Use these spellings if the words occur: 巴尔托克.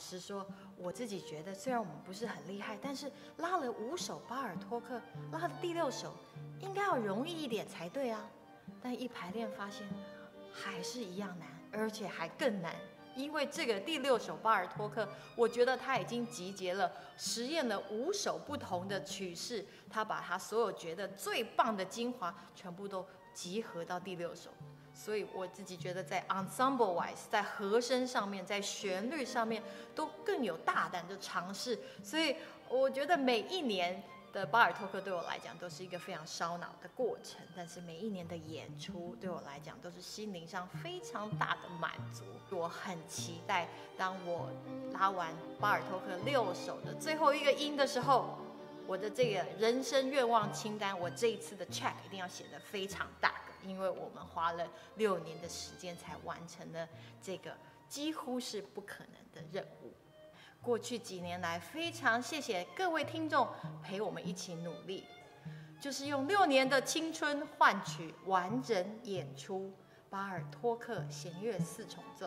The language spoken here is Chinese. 师说，我自己觉得虽然我们不是很厉害，但是拉了5首巴尔托克，拉的第6首应该要容易一点才对啊。但一排练发现还是一样难，而且还更难。 因为这个第6首巴尔托克，我觉得他已经集结了实验了5首不同的曲式，他把他所有觉得最棒的精华全部都集合到第6首，所以我自己觉得在 ensemble wise， 在和声上面，在旋律上面都更有大胆的尝试，所以我觉得每一年的巴尔托克对我来讲都是一个非常烧脑的过程，但是每一年的演出对我来讲都是心灵上非常大的满足。我很期待，当我拉完巴尔托克6首的最后一个音的时候，我的这个人生愿望清单，我这一次的 check 一定要写得非常大个，因为我们花了6年的时间才完成了这个几乎是不可能的任务。 过去几年来，非常谢谢各位听众陪我们一起努力，就是用6年的青春换取完整演出《巴尔托克弦乐4重奏》。